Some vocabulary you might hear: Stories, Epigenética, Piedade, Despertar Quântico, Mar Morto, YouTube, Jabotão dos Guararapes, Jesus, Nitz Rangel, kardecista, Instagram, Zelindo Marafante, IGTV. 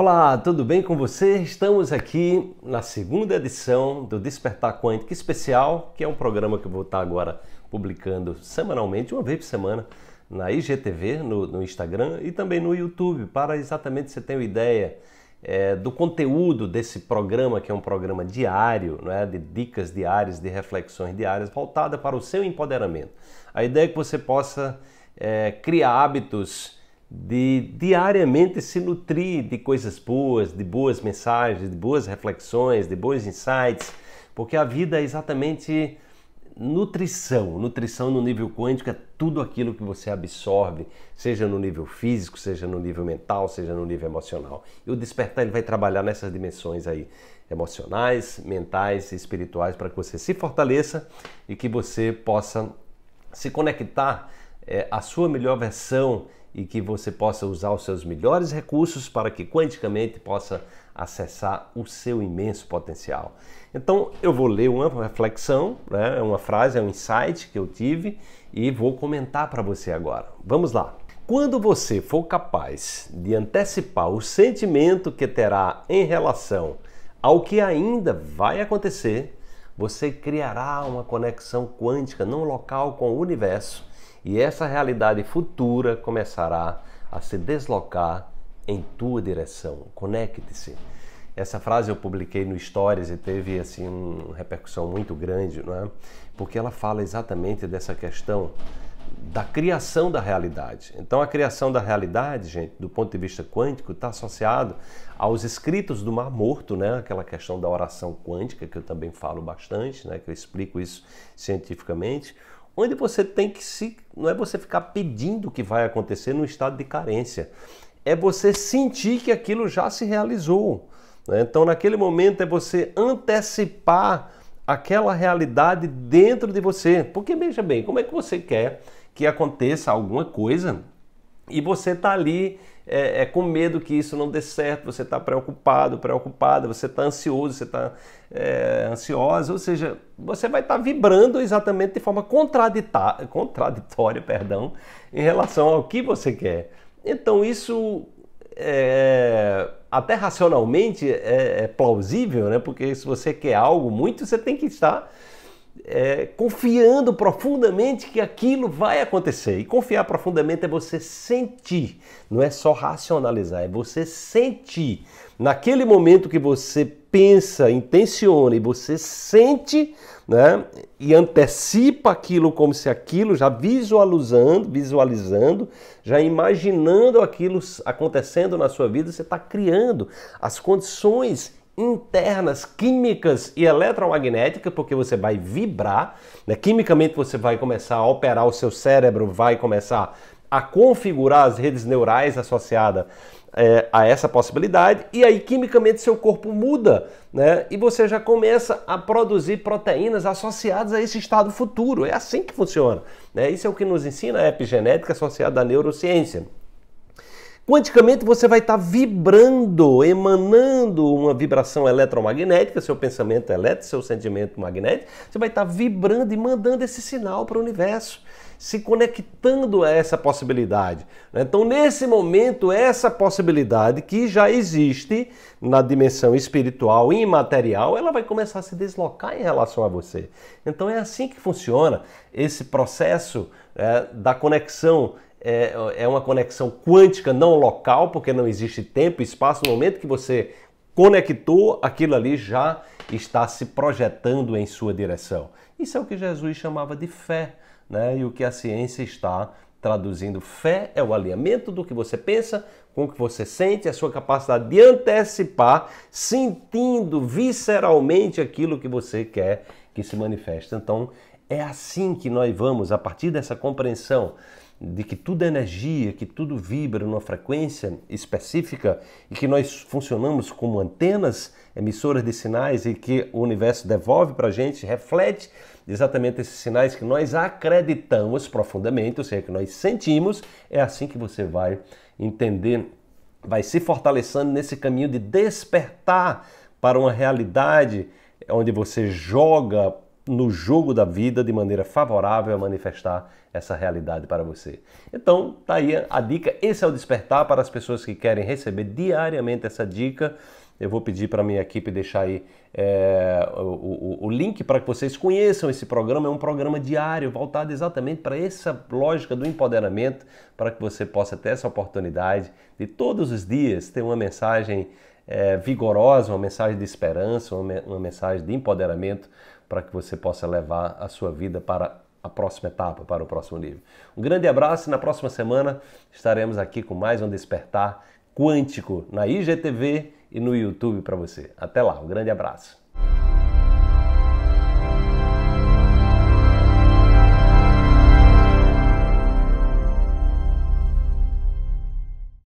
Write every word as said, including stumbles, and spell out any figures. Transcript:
Olá, tudo bem com você? Estamos aqui na segunda edição do Despertar Quântico Especial, que é um programa que eu vou estar agora publicando semanalmente, uma vez por semana, na I G T V, no, no Instagram e também no YouTube, para exatamente você ter uma ideia é, do conteúdo desse programa, que é um programa diário, né, de dicas diárias, de reflexões diárias, voltada para o seu empoderamento. A ideia é que você possa é, criar hábitos de diariamente se nutrir de coisas boas, de boas mensagens, de boas reflexões, de bons insights, porque a vida é exatamente nutrição. Nutrição no nível quântico é tudo aquilo que você absorve, seja no nível físico, seja no nível mental, seja no nível emocional. E o Despertar ele vai trabalhar nessas dimensões aí, emocionais, mentais e espirituais, para que você se fortaleça e que você possa se conectar é, à sua melhor versão, e que você possa usar os seus melhores recursos para que quanticamente possa acessar o seu imenso potencial. Então eu vou ler uma reflexão, né? Uma frase, é um insight que eu tive e vou comentar para você agora. Vamos lá! Quando você for capaz de antecipar o sentimento que terá em relação ao que ainda vai acontecer, você criará uma conexão quântica não local com o universo, e essa realidade futura começará a se deslocar em tua direção. Conecte-se. Essa frase eu publiquei no Stories e teve assim uma repercussão muito grande, não é? Porque ela fala exatamente dessa questão da criação da realidade. Então a criação da realidade, gente, do ponto de vista quântico, está associado aos escritos do Mar Morto, né? Aquela questão da oração quântica que eu também falo bastante, né? Que eu explico isso cientificamente. Onde você tem que se... Não é você ficar pedindo o que vai acontecer num estado de carência. É você sentir que aquilo já se realizou. Né? Então, naquele momento, é você antecipar aquela realidade dentro de você. Porque, veja bem, como é que você quer que aconteça alguma coisa e você está ali é, é, com medo que isso não dê certo, você está preocupado, preocupada, você está ansioso, você está é, ansiosa, ou seja, você vai estar tá vibrando exatamente de forma contraditória perdão, em relação ao que você quer. Então isso, é, até racionalmente, é, é plausível, né? Porque se você quer algo muito, você tem que estar... É, confiando profundamente que aquilo vai acontecer. E confiar profundamente é você sentir, não é só racionalizar, é você sentir. Naquele momento que você pensa, intenciona e você sente, né, e antecipa aquilo como se aquilo, já visualizando, visualizando, já imaginando aquilo acontecendo na sua vida, você está criando as condições internas, químicas e eletromagnéticas, porque você vai vibrar, né? Quimicamente você vai começar a operar, o seu cérebro vai começar a configurar as redes neurais associadas é, a essa possibilidade, e aí quimicamente seu corpo muda, né? E você já começa a produzir proteínas associadas a esse estado futuro. É assim que funciona, né? Isso é o que nos ensina a epigenética associada à neurociência. Quanticamente você vai estar vibrando, emanando uma vibração eletromagnética, seu pensamento elétrico, seu sentimento magnético, você vai estar vibrando e mandando esse sinal para o universo, se conectando a essa possibilidade. Então, nesse momento, essa possibilidade que já existe na dimensão espiritual e imaterial, ela vai começar a se deslocar em relação a você. Então, é assim que funciona esse processo é, da conexão. É uma conexão quântica não local, porque não existe tempo e espaço. No momento que você conectou, aquilo ali já está se projetando em sua direção. Isso é o que Jesus chamava de fé, né? E o que a ciência está traduzindo. Fé é o alinhamento do que você pensa com o que você sente, a sua capacidade de antecipar, sentindo visceralmente aquilo que você quer que se manifeste. Então, é assim que nós vamos, a partir dessa compreensão de que tudo é energia, que tudo vibra numa frequência específica e que nós funcionamos como antenas, emissoras de sinais, e que o universo devolve para a gente, reflete exatamente esses sinais que nós acreditamos profundamente, ou seja, que nós sentimos. É assim que você vai entender, vai se fortalecendo nesse caminho de despertar para uma realidade onde você joga no jogo da vida de maneira favorável a manifestar essa realidade para você. Então, tá aí a dica. Esse é o Despertar para as pessoas que querem receber diariamente essa dica. Eu vou pedir para a minha equipe deixar aí é, o, o, o link para que vocês conheçam esse programa. É um programa diário voltado exatamente para essa lógica do empoderamento, para que você possa ter essa oportunidade de todos os dias ter uma mensagem é, vigorosa, uma mensagem de esperança, uma, uma mensagem de empoderamento, para que você possa levar a sua vida para a próxima etapa, para o próximo nível. Um grande abraço e na próxima semana estaremos aqui com mais um Despertar Quântico na I G T V e no YouTube para você. Até lá, um grande abraço.